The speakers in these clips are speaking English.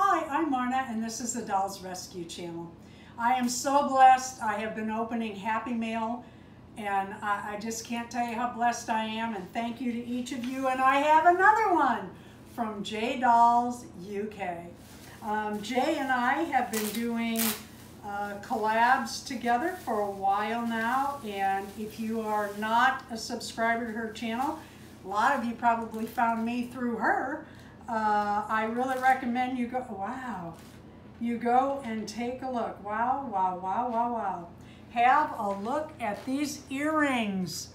Hi, I'm Marna and this is the Dolls Rescue Channel. I am so blessed. I have been opening Happy Mail and I just can't tell you how blessed I am, and thank you to each of you. And I have another one from Jay Dolls UK. Jay and I have been doing collabs together for a while now, and if you are not a subscriber to her channel, a lot of you probably found me through her. I really recommend you go, wow, you go and take a look. Wow, wow, wow, wow, wow. Have a look at these earrings.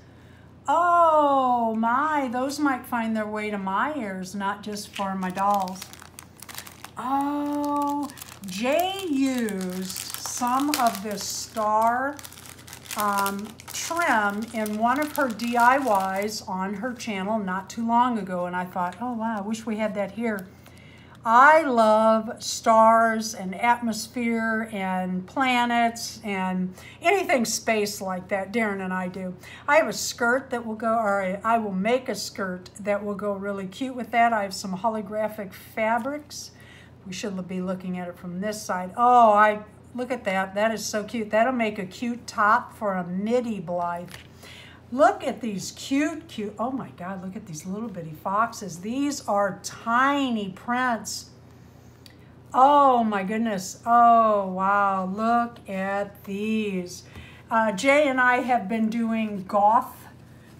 Oh my, those might find their way to my ears, not just for my dolls. Oh, Jay used some of this star trim in one of her DIYs on her channel not too long ago, and I thought, oh wow, I wish we had that here. I love stars and atmosphere and planets and anything space like that. Darren and I do. I have a skirt that will go, or I will make a skirt that will go really cute with that. I have some holographic fabrics. We should be looking at it from this side. Oh, look at that. That is so cute. That'll make a cute top for a MIDI Blythe. Look at these cute, oh my God, look at these little bitty foxes. These are tiny prints. Oh my goodness. Oh wow, look at these. Jay and I have been doing goth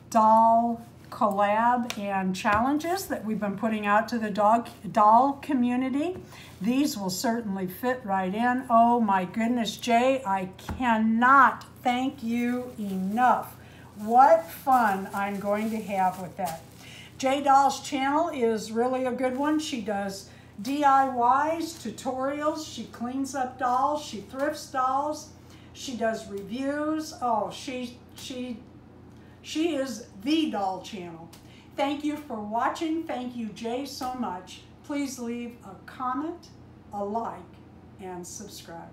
doll collab and challenges that we've been putting out to the doll community. These will certainly fit right in. Oh my goodness, Jay, I cannot thank you enough. What fun I'm going to have with that. Jay Dolls channel is really a good one. She does DIYs, tutorials, she cleans up dolls, she thrifts dolls, she does reviews. Oh, she is the doll channel. Thank you for watching. Thank you, Jay, so much. Please leave a comment, a like, and subscribe.